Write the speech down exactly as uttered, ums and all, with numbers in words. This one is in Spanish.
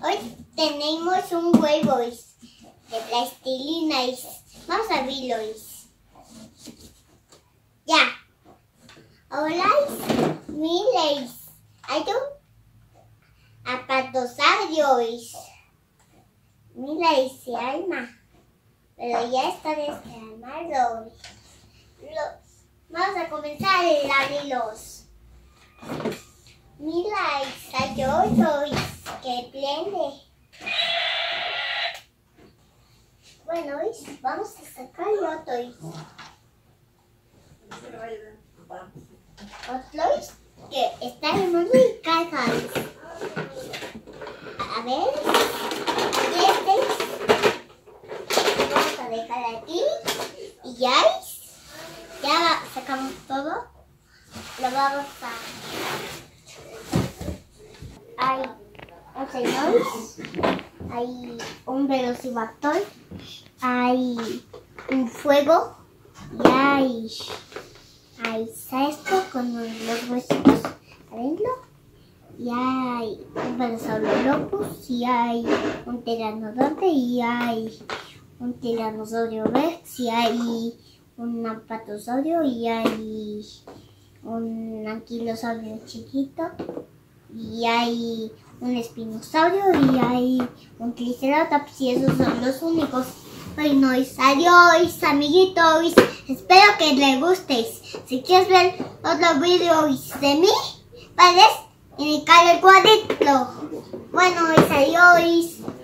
Hoy tenemos un huevo de plastilina. Vamos a abrirlo. Ya. Hola, miles. Hay un apatosaurio. Miles se alma. Pero ya está desarmado. Vamos a comenzar a abrirlos. Mira, hay otro que prende. Bueno, vamos a sacar otro. Otro que está en una caja. A ver. Este. Vamos a dejar aquí. Y ya. Ya sacamos todo. Lo vamos a... Hay un señor, hay un velociraptor, hay un fuego y hay, hay esto con los huesitos adentro. Y hay un velociraptor y hay un tiranodonte y hay un tiranosaurio rex y hay un apatosaurio y hay un anquilosaurio chiquito. Y hay un espinosaurio y hay un triceratops y esos son los únicos. Bueno, adiós amiguitos, espero que les gustéis. Si quieres ver otros videos de mí, puedes indicar el cuadrito. Bueno, adiós.